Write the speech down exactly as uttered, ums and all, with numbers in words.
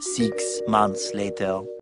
Six months later.